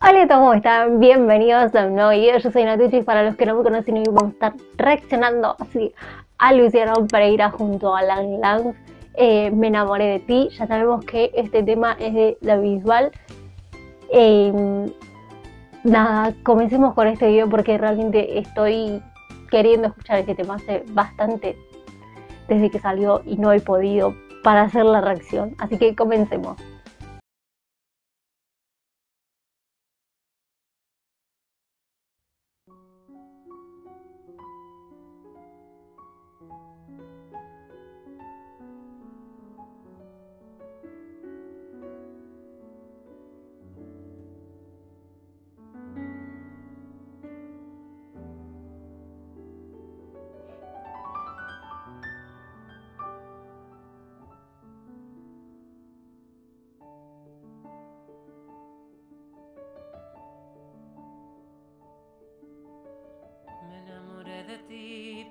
Hola, ¿cómo están? Bienvenidos a un nuevo video. Yo soy Natuchys, para los que no me conocen, hoy vamos a estar reaccionando así a Luciano Pereyra junto a Lang Lang. Me enamoré de ti. Ya sabemos que este tema es de la visual. Nada, comencemos con este video porque realmente estoy queriendo escuchar este tema hace bastante desde que salió y no he podido para hacer la reacción. Así que comencemos.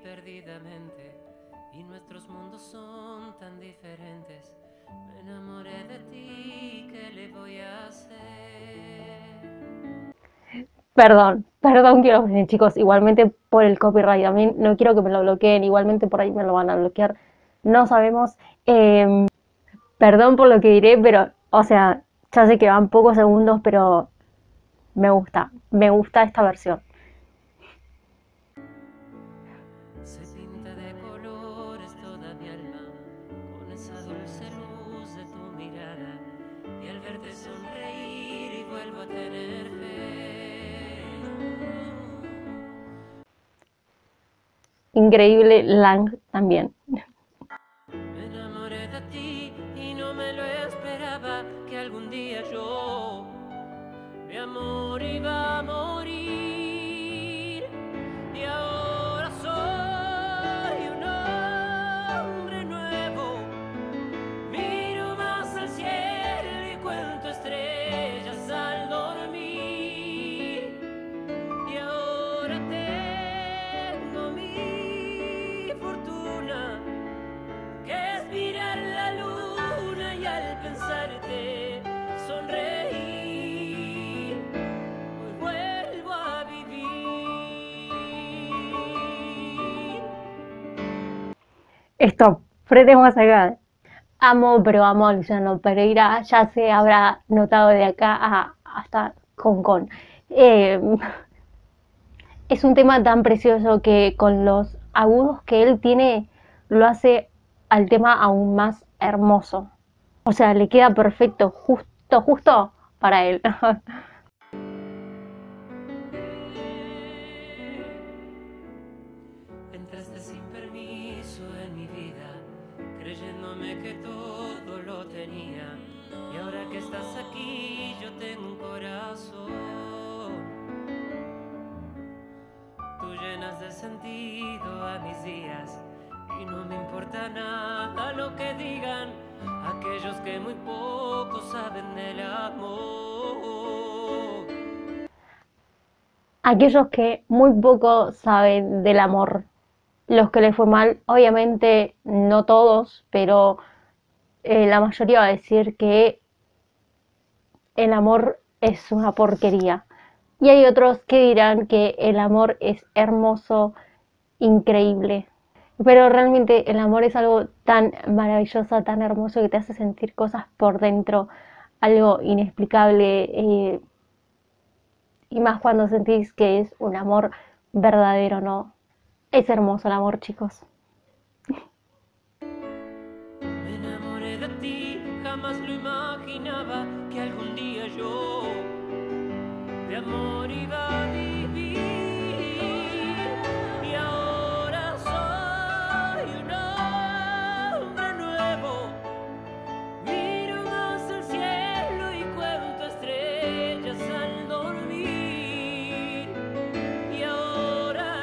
Perdidamente, y nuestros mundos son tan diferentes. Me enamoré de ti, ¿qué le voy a hacer? Perdón, quiero ofrecer, chicos, igualmente por el copyright. También no quiero que me lo bloqueen, igualmente por ahí me lo van a bloquear. No sabemos. Perdón por lo que diré, pero, o sea, ya sé que van pocos segundos, pero me gusta esta versión. Se pinta de colores toda mi alma, con esa dulce luz de tu mirada, y al verte sonreír y vuelvo a tener fe. Increíble Lang también. Me enamoré de ti y no me lo esperaba, que algún día yo, mi amor, iba a morir. Stop, frente más acá. Amo, pero amo a Luciano Pereyra. Ya se habrá notado de acá hasta Hong Kong. Es un tema tan precioso que con los agudos que él tiene lo hace al tema aún más hermoso. O sea, le queda perfecto, justo para él. Entraste sin permiso en mi vida, creyéndome que todo lo tenía, y ahora que estás aquí yo tengo un corazón. Tú llenas de sentido a mis días, y no me importa nada lo que digan aquellos que muy poco saben del amor. Aquellos que muy poco saben del amor. Los que les fue mal, obviamente no todos, pero la mayoría va a decir que el amor es una porquería. Y hay otros que dirán que el amor es hermoso, increíble. Pero realmente el amor es algo tan maravilloso, tan hermoso, que te hace sentir cosas por dentro, algo inexplicable. Y más cuando sentís que es un amor verdadero, ¿no? Es hermoso el amor, chicos. Me enamoré de ti, jamás lo imaginaba, que algún día yo de amor iba a vivir. Y ahora soy un hombre nuevo. Miro más al cielo y cuento estrellas al dormir. Y ahora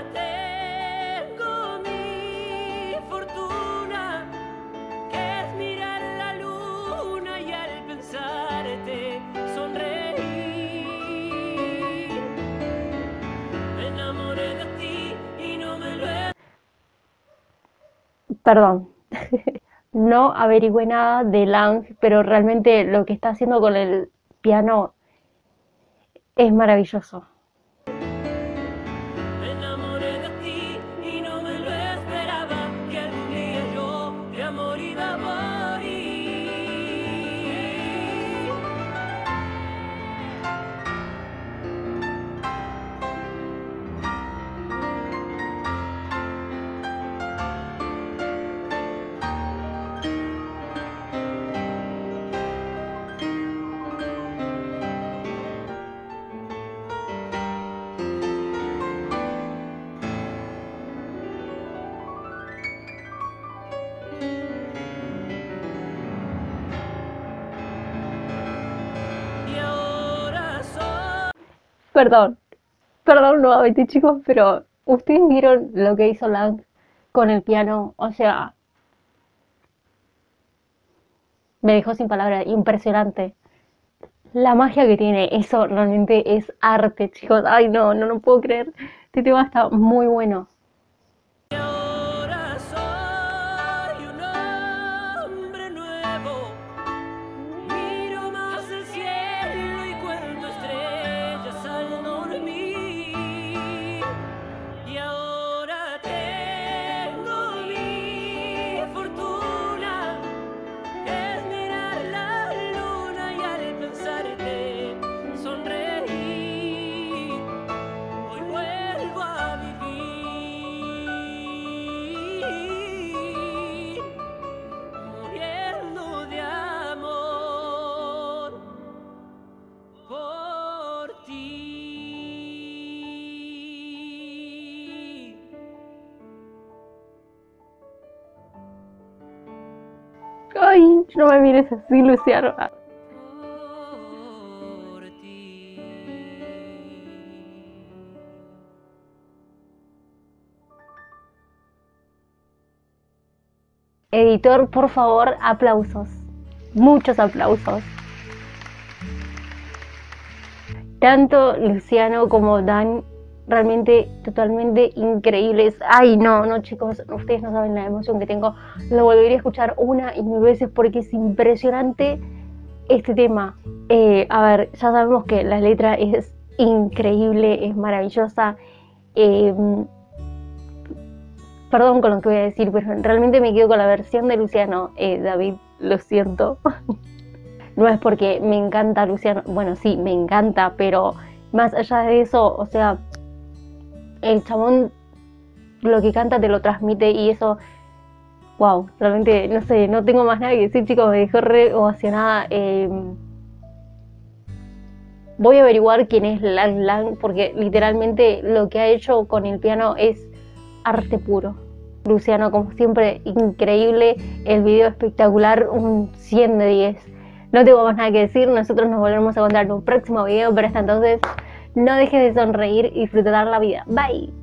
perdón, no averigüé nada de Lang, pero realmente lo que está haciendo con el piano es maravilloso. Perdón nuevamente, chicos, pero ustedes vieron lo que hizo Lang con el piano, o sea, me dejó sin palabras, impresionante. La magia que tiene, eso realmente es arte, chicos. Ay, no puedo creer, este tema está muy bueno. Ay, no me mires así, Luciano. Editor, por favor, aplausos. Muchos aplausos. Tanto Luciano como Dan, realmente totalmente increíbles. Ay, no chicos, ustedes no saben la emoción que tengo. Lo volvería a escuchar una y mil veces porque es impresionante este tema. A ver, ya sabemos que la letra es increíble, es maravillosa. Perdón con lo que voy a decir, pero realmente me quedo con la versión de Luciano. David, lo siento. No es porque me encanta Luciano, bueno sí, me encanta, pero más allá de eso, o sea, el chabón lo que canta te lo transmite y eso, wow, realmente, no sé, no tengo más nada que decir, chicos, me dejó re emocionada. Voy a averiguar quién es Lang Lang porque literalmente lo que ha hecho con el piano es arte puro. Luciano, como siempre, increíble, el video espectacular, un 100 de 10. No tengo más nada que decir, nosotros nos volvemos a encontrar en un próximo video, pero hasta entonces... no dejes de sonreír y disfrutar la vida. Bye.